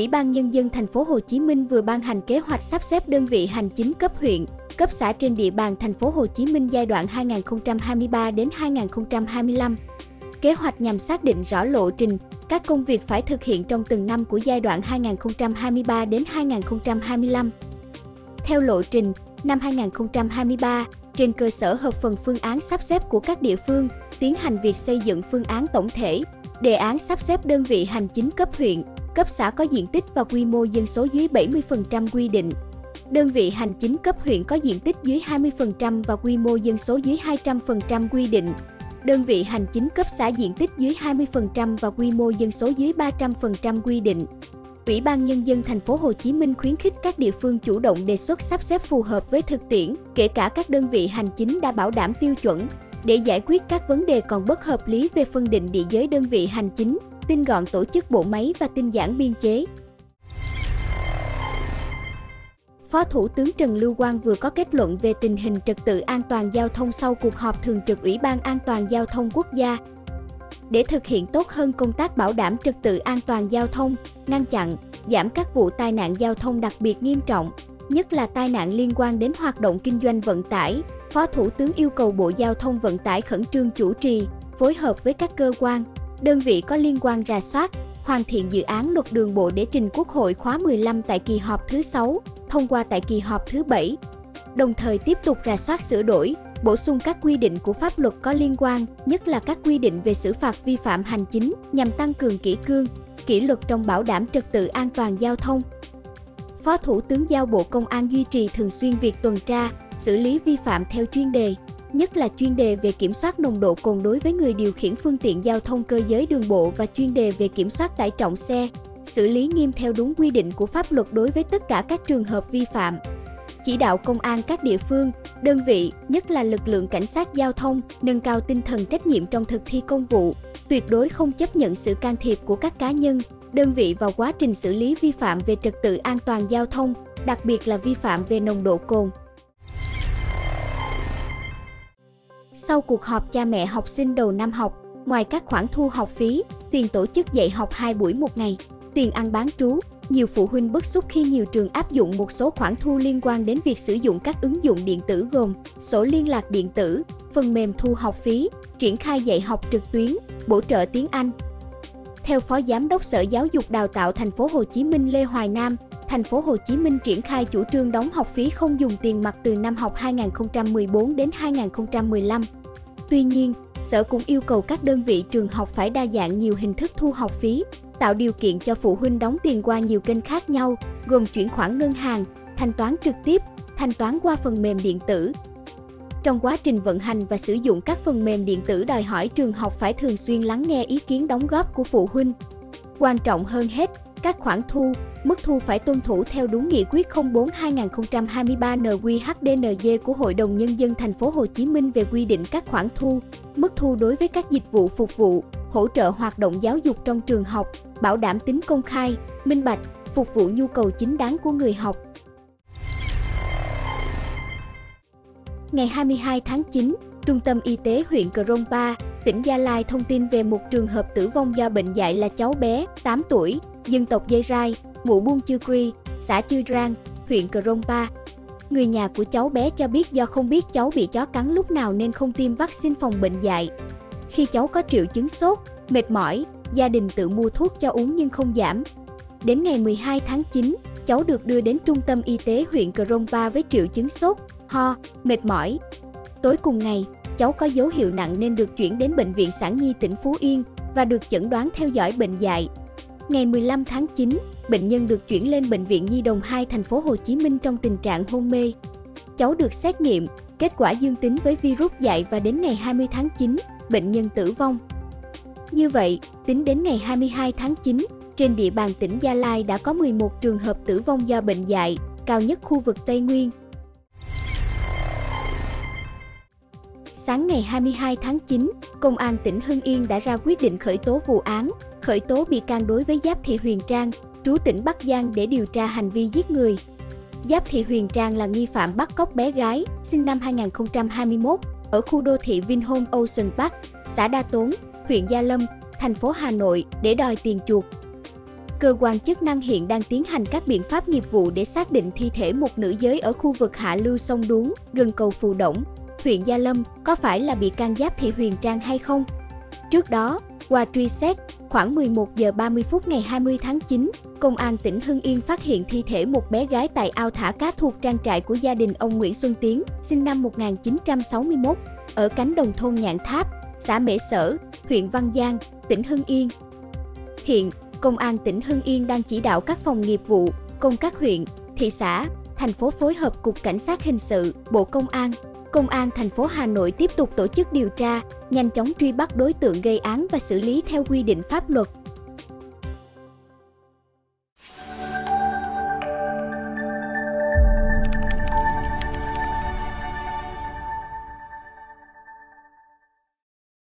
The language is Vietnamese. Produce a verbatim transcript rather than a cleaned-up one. Ủy ban Nhân dân thành phố Hồ Chí Minh vừa ban hành kế hoạch sắp xếp đơn vị hành chính cấp huyện, cấp xã trên địa bàn thành phố Hồ Chí Minh giai đoạn hai nghìn không trăm hai mươi ba đến hai nghìn không trăm hai mươi lăm. Kế hoạch nhằm xác định rõ lộ trình, các công việc phải thực hiện trong từng năm của giai đoạn hai nghìn không trăm hai mươi ba đến hai nghìn không trăm hai mươi lăm. Theo lộ trình, năm hai nghìn không trăm hai mươi ba, trên cơ sở hợp phần phương án sắp xếp của các địa phương, tiến hành việc xây dựng phương án tổng thể, đề án sắp xếp đơn vị hành chính cấp huyện, cấp xã có diện tích và quy mô dân số dưới bảy mươi phần trăm quy định. Đơn vị hành chính cấp huyện có diện tích dưới hai mươi phần trăm và quy mô dân số dưới hai trăm phần trăm quy định. Đơn vị hành chính cấp xã diện tích dưới hai mươi phần trăm và quy mô dân số dưới ba trăm phần trăm quy định. Ủy ban Nhân dân thành phố Hồ Chí Minh khuyến khích các địa phương chủ động đề xuất sắp xếp phù hợp với thực tiễn, kể cả các đơn vị hành chính đã bảo đảm tiêu chuẩn, để giải quyết các vấn đề còn bất hợp lý về phân định địa giới đơn vị hành chính, tinh gọn tổ chức bộ máy và tinh giản biên chế. Phó Thủ tướng Trần Lưu Quang vừa có kết luận về tình hình trật tự an toàn giao thông sau cuộc họp thường trực Ủy ban An toàn giao thông quốc gia. Để thực hiện tốt hơn công tác bảo đảm trật tự an toàn giao thông, ngăn chặn, giảm các vụ tai nạn giao thông đặc biệt nghiêm trọng, nhất là tai nạn liên quan đến hoạt động kinh doanh vận tải, Phó Thủ tướng yêu cầu Bộ Giao thông Vận tải khẩn trương chủ trì, phối hợp với các cơ quan, đơn vị có liên quan rà soát, hoàn thiện dự án luật đường bộ để trình Quốc hội khóa mười lăm tại kỳ họp thứ sáu, thông qua tại kỳ họp thứ bảy. Đồng thời tiếp tục rà soát sửa đổi, bổ sung các quy định của pháp luật có liên quan, nhất là các quy định về xử phạt vi phạm hành chính nhằm tăng cường kỷ cương, kỷ luật trong bảo đảm trật tự an toàn giao thông. Phó Thủ tướng giao Bộ Công an duy trì thường xuyên việc tuần tra, xử lý vi phạm theo chuyên đề, nhất là chuyên đề về kiểm soát nồng độ cồn đối với người điều khiển phương tiện giao thông cơ giới đường bộ và chuyên đề về kiểm soát tải trọng xe, xử lý nghiêm theo đúng quy định của pháp luật đối với tất cả các trường hợp vi phạm. Chỉ đạo công an các địa phương, đơn vị, nhất là lực lượng cảnh sát giao thông, nâng cao tinh thần trách nhiệm trong thực thi công vụ, tuyệt đối không chấp nhận sự can thiệp của các cá nhân, đơn vị vào quá trình xử lý vi phạm về trật tự an toàn giao thông, đặc biệt là vi phạm về nồng độ cồn. Sau cuộc họp cha mẹ học sinh đầu năm học, ngoài các khoản thu học phí, tiền tổ chức dạy học hai buổi một ngày, tiền ăn bán trú, nhiều phụ huynh bức xúc khi nhiều trường áp dụng một số khoản thu liên quan đến việc sử dụng các ứng dụng điện tử gồm sổ liên lạc điện tử, phần mềm thu học phí, triển khai dạy học trực tuyến, bổ trợ tiếng Anh. Theo Phó Giám đốc Sở Giáo dục Đào tạo thành phố Hồ Chí Minh Lê Hoài Nam, thành phố Hồ Chí Minh triển khai chủ trương đóng học phí không dùng tiền mặt từ năm học hai nghìn không trăm mười bốn đến hai nghìn không trăm mười lăm. Tuy nhiên, Sở cũng yêu cầu các đơn vị trường học phải đa dạng nhiều hình thức thu học phí, tạo điều kiện cho phụ huynh đóng tiền qua nhiều kênh khác nhau, gồm chuyển khoản ngân hàng, thanh toán trực tiếp, thanh toán qua phần mềm điện tử. Trong quá trình vận hành và sử dụng các phần mềm điện tử đòi hỏi trường học phải thường xuyên lắng nghe ý kiến đóng góp của phụ huynh. Quan trọng hơn hết, các khoản thu, mức thu phải tuân thủ theo đúng nghị quyết không bốn trên hai nghìn không trăm hai mươi ba N Q H D N G của Hội đồng Nhân dân thành phố Hồ Chí Minh về quy định các khoản thu, mức thu đối với các dịch vụ phục vụ, hỗ trợ hoạt động giáo dục trong trường học, bảo đảm tính công khai, minh bạch, phục vụ nhu cầu chính đáng của người học. Ngày hai mươi hai tháng chín, Trung tâm Y tế huyện Krông Pa, tỉnh Gia Lai thông tin về một trường hợp tử vong do bệnh dại là cháu bé, tám tuổi, dân tộc Dây Rai, Mũ Buôn Chư Cri, xã Chư Rang, huyện Krông Pa. Người nhà của cháu bé cho biết do không biết cháu bị chó cắn lúc nào nên không tiêm vaccine phòng bệnh dại. Khi cháu có triệu chứng sốt, mệt mỏi, gia đình tự mua thuốc cho uống nhưng không giảm. Đến ngày mười hai tháng chín, cháu được đưa đến Trung tâm Y tế huyện Krông Pa với triệu chứng sốt, ho, mệt mỏi. Tối cùng ngày, cháu có dấu hiệu nặng nên được chuyển đến Bệnh viện Sản Nhi tỉnh Phú Yên và được chẩn đoán theo dõi bệnh dại. Ngày mười lăm tháng chín, bệnh nhân được chuyển lên Bệnh viện Nhi Đồng hai thành phố Hồ Chí Minh trong tình trạng hôn mê. Cháu được xét nghiệm, kết quả dương tính với virus dại và đến ngày hai mươi tháng chín, bệnh nhân tử vong. Như vậy, tính đến ngày hai mươi hai tháng chín, trên địa bàn tỉnh Gia Lai đã có mười một trường hợp tử vong do bệnh dại, cao nhất khu vực Tây Nguyên. Sáng ngày hai mươi hai tháng chín, Công an tỉnh Hưng Yên đã ra quyết định khởi tố vụ án, khởi tố bị can đối với Giáp Thị Huyền Trang, trú tỉnh Bắc Giang để điều tra hành vi giết người. Giáp Thị Huyền Trang là nghi phạm bắt cóc bé gái, sinh năm hai nghìn không trăm hai mươi mốt, ở khu đô thị Vinhome Ocean Park, xã Đa Tốn, huyện Gia Lâm, thành phố Hà Nội để đòi tiền chuộc. Cơ quan chức năng hiện đang tiến hành các biện pháp nghiệp vụ để xác định thi thể một nữ giới ở khu vực hạ lưu sông Đuống, gần cầu Phù Đổng, huyện Gia Lâm, có phải là bị can Giáp Thị Huyền Trang hay không? Trước đó, qua truy xét, khoảng mười một giờ ba mươi phút ngày hai mươi tháng chín, Công an tỉnh Hưng Yên phát hiện thi thể một bé gái tại ao thả cá thuộc trang trại của gia đình ông Nguyễn Xuân Tiến, sinh năm một nghìn chín trăm sáu mươi mốt, ở cánh đồng thôn Nhạn Tháp, xã Mễ Sở, huyện Văn Giang, tỉnh Hưng Yên. Hiện, Công an tỉnh Hưng Yên đang chỉ đạo các phòng nghiệp vụ, công các huyện, thị xã, thành phố phối hợp Cục Cảnh sát Hình sự, Bộ Công an, Công an thành phố Hà Nội tiếp tục tổ chức điều tra, nhanh chóng truy bắt đối tượng gây án và xử lý theo quy định pháp luật.